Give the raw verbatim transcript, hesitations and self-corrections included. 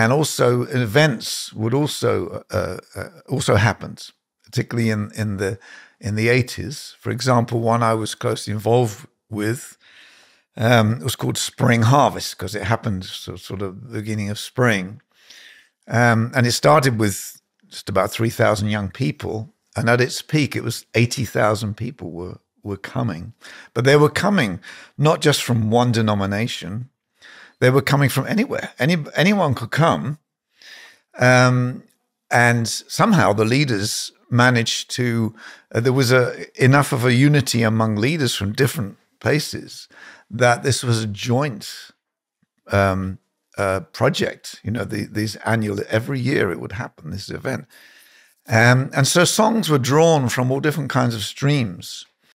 And also events would also uh, uh, also happened, particularly in in the in the eighties. For example, one I was closely involved with um, it was called Spring Harvest, because it happened so, sort of the beginning of spring, um, and it started with just about three thousand young people, and at its peak, it was eighty thousand people were were coming, but they were coming not just from one denomination. They were coming from anywhere. Any, anyone could come. Um, and somehow the leaders managed to, uh, there was a, enough of a unity among leaders from different places that this was a joint um, uh, project. You know, the, these annual, every year it would happen, this event. Um, and so songs were drawn from all different kinds of streams.